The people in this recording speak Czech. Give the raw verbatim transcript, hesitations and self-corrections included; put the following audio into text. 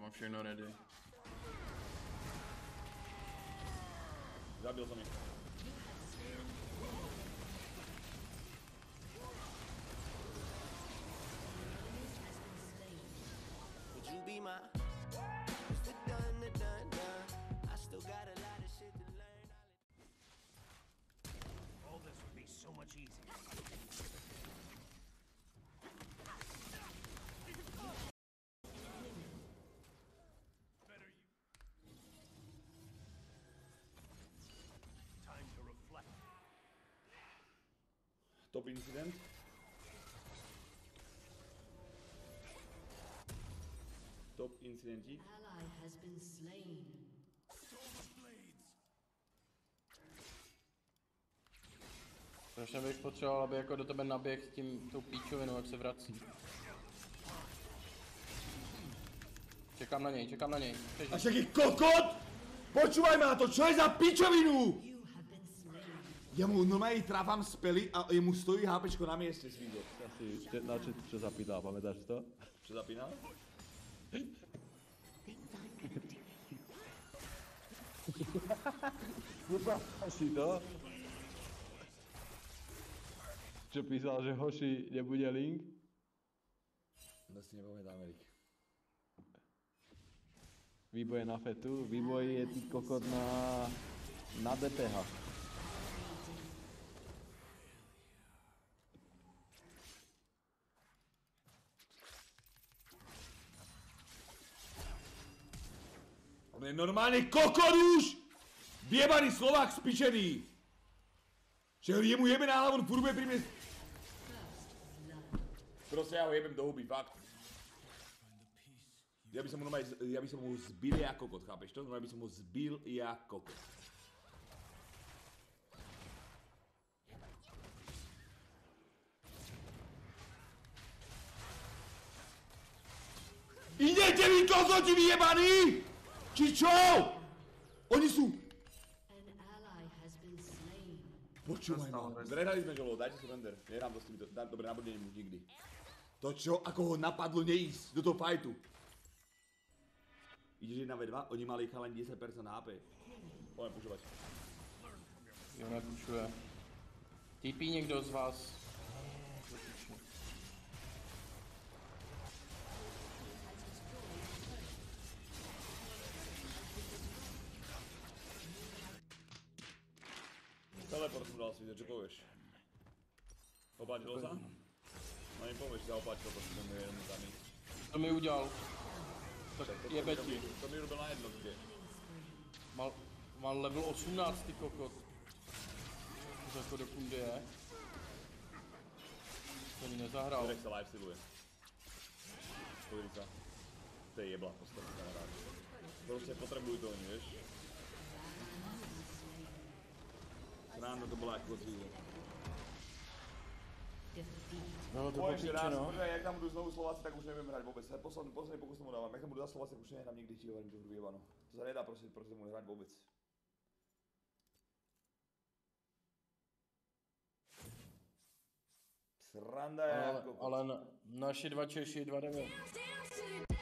Mám všechno ready. Zabil jsem ji. All this would be so much easier. Better you. Time to reflect. Top incident. Top incident. Ally has been slain. Strašně bych potřeboval, aby jako do tebe naběh s tím tou píčovinou, jak se vrací. Čekám na něj, čekám na něj. A jaký kokot! Počúvaj ma to, čo je za píčovinu! Já mu normálně trávám spely a jemu stojí hápečko na městě svýho. Já si četnáčet přezapínal, pamätáš si to? Přezapínal? Pamätáš si to? Čo písal, že hoši nebude link? To si nepamätám, Erik. Výboj je na fetu, výboj je tý kokot na... na D P H. On je normálny kokot už! Vyjebaný Slovák spičený! Že jemu jebe na hlavu, on furt bude pri mne... Proste ja ho jebem do huby, fakt. Ja by som mu, ja by som mu zbil ja kokot, chápeš to? Ja by som mu zbil ja kokot. Idete vy kozoti vyjebaní! Či čo? Oni sú... Počúvaj ma, zrehrali sme žolo, dajte si render, nehrám to s tými, dobre, nabrnením už nikdy. To čo, ako ho napadlo neísť do toho fajtu. Ideš jedna vé dva, oni mali chalaň desať percent H P. Poďme pušovať. Jo, nepušuje. Typí niekto z vás. Teleport som dal si vidieť, čo povieš? Opáť roza? No mi povieš za opáť roza, to mi je jenom tam ísť. To mi udial. Jebe ti. To mi urobil na jednotke. Mal level osmnáct, ty kokot. Už ako do kundy je. To mi nezahral. Direkt sa live siluje. Povíri sa. To je jebla, postavný kamarád. Proste potrebujú to oni, vieš? Ráno to bola ako zvíle. No to počíčeno. Jak tam budú znovu Slováci, tak už neviem hrať vôbec. Posledný pokus tomu dávam. Jak tam budú za Slováci, tak už nehrám nikdy, ti hovorím, to hru jebano. To sa nedá proste proti tomu hrať vôbec. Sranda je ako... Ale naši dva Češi dva devět.